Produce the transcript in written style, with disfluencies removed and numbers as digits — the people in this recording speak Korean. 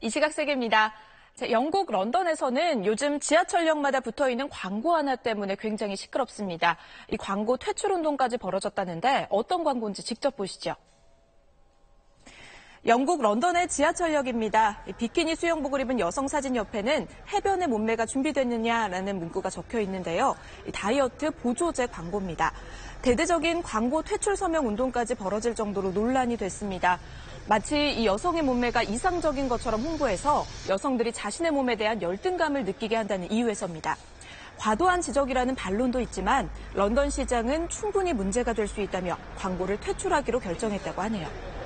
이 시각 세계입니다. 영국 런던에서는 요즘 지하철역마다 붙어있는 광고 하나 때문에 굉장히 시끄럽습니다. 이 광고 퇴출 운동까지 벌어졌다는데 어떤 광고인지 직접 보시죠. 영국 런던의 지하철역입니다. 비키니 수영복을 입은 여성 사진 옆에는 해변에 몸매가 준비됐느냐라는 문구가 적혀 있는데요. 다이어트 보조제 광고입니다. 대대적인 광고 퇴출 서명 운동까지 벌어질 정도로 논란이 됐습니다. 마치 이 여성의 몸매가 이상적인 것처럼 홍보해서 여성들이 자신의 몸에 대한 열등감을 느끼게 한다는 이유에서입니다. 과도한 지적이라는 반론도 있지만 런던 시장은 충분히 문제가 될 수 있다며 광고를 퇴출하기로 결정했다고 하네요.